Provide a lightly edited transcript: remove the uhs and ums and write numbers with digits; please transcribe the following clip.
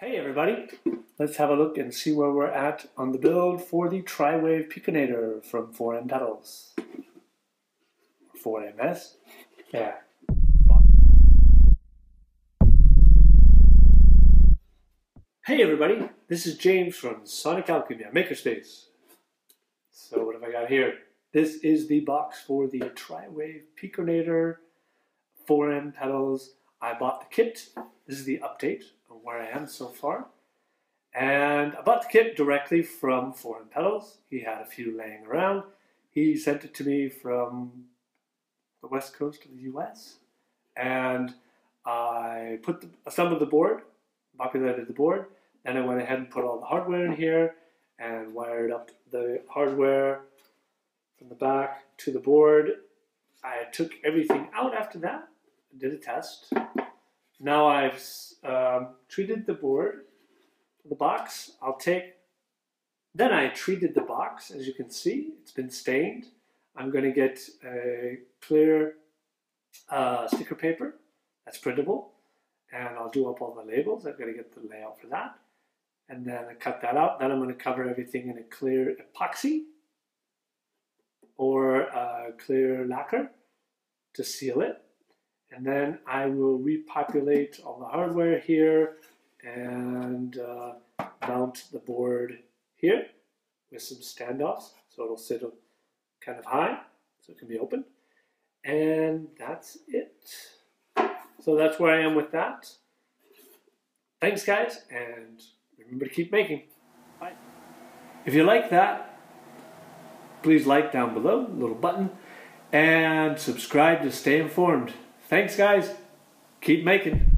Hey everybody, let's have a look and see where we're at on the build for the Triwave Picogenerator from 4M Pedals. 4MS? Yeah. Hey everybody, this is James from Sonic Alchemy, Maker Space. So what have I got here? This is the box for the Triwave Picogenerator 4M Pedals. I bought the kit. This is the update of where I am so far. And I bought the kit directly from 4M Pedals. He had a few laying around. He sent it to me from the west coast of the US. And I assembled the board, populated the board. Then I went ahead and put all the hardware in here and wired up the hardware from the back to the board. I took everything out after that. Did a test. Now I've treated the board, the box. Then I treated the box. As you can see, it's been stained. I'm going to get a clear sticker paper that's printable, and I'll do up all the labels. I've got to get the layout for that, and then I cut that out. Then I'm going to cover everything in a clear epoxy or a clear lacquer to seal it. And then I will repopulate all the hardware here and mount the board here with some standoffs, so it'll sit kind of high, so it can be open. And that's it. So that's where I am with that. Thanks guys, and remember to keep making. Bye. If you like that, please like down below, little button, and subscribe to stay informed. Thanks guys, keep making.